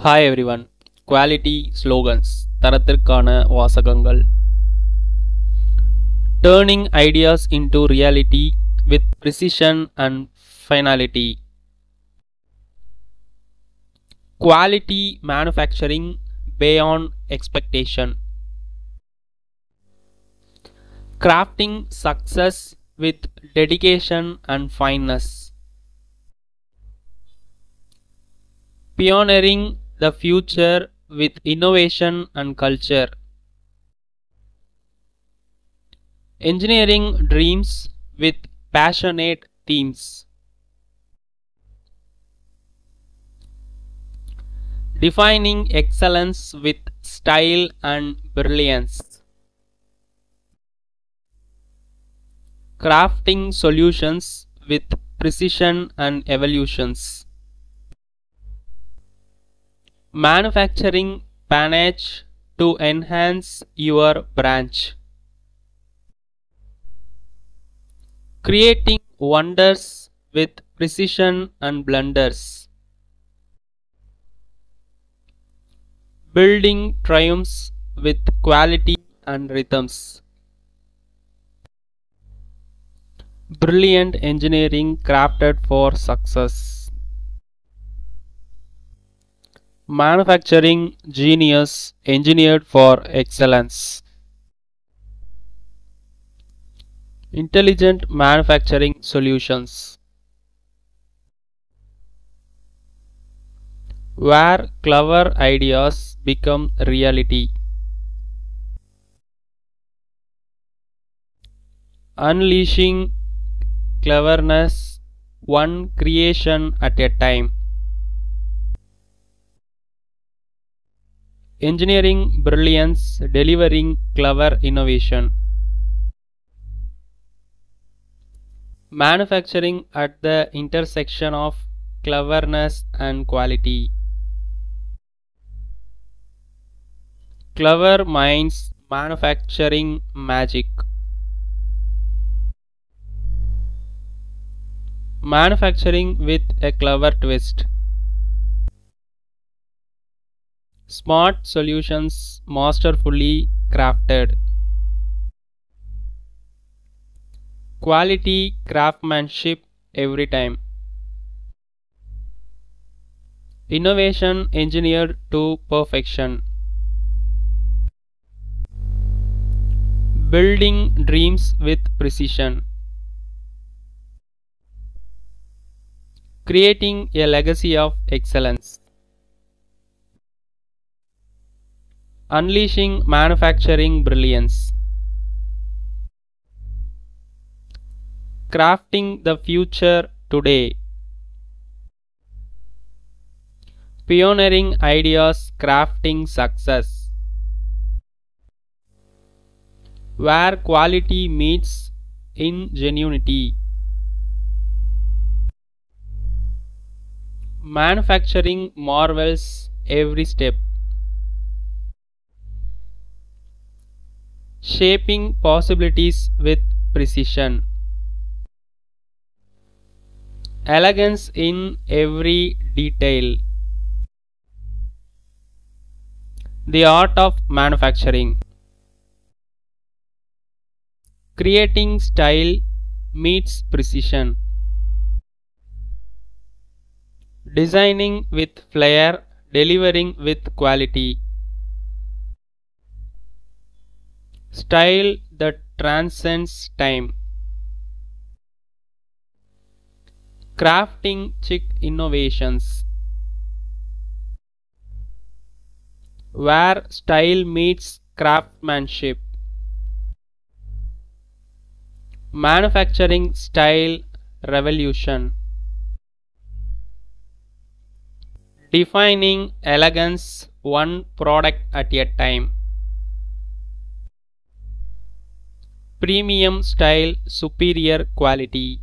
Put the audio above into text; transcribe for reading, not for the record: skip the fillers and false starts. Hi everyone, quality slogans, Tarathirkana Vasagangal. Turning ideas into reality with precision and finality. Quality manufacturing beyond expectation. Crafting success with dedication and fineness. Pioneering the future with innovation and culture. Engineering dreams with passionate themes. Defining excellence with style and brilliance. Crafting solutions with precision and evolutions. Manufacturing panache to enhance your branch. Creating wonders with precision and blunders. Building triumphs with quality and rhythms. Brilliant engineering crafted for success. Manufacturing genius engineered for excellence. Intelligent manufacturing solutions. Where clever ideas become reality. Unleashing cleverness one creation at a time. Engineering brilliance, delivering clever innovation. Manufacturing at the intersection of cleverness and quality. Clever minds manufacturing magic. Manufacturing with a clever twist. Smart solutions masterfully crafted. Quality craftsmanship every time. Innovation engineered to perfection. Building dreams with precision. Creating a legacy of excellence. Unleashing manufacturing brilliance. Crafting the future today. Pioneering ideas, crafting success. Where quality meets ingenuity. Manufacturing marvels every step. Shaping possibilities with precision. Elegance in every detail. The art of manufacturing. Creating style meets precision. Designing with flair, delivering with quality. Style that transcends time. Crafting chic innovations. Where style meets craftsmanship. Manufacturing style revolution. Defining elegance one product at a time. Premium style, superior quality.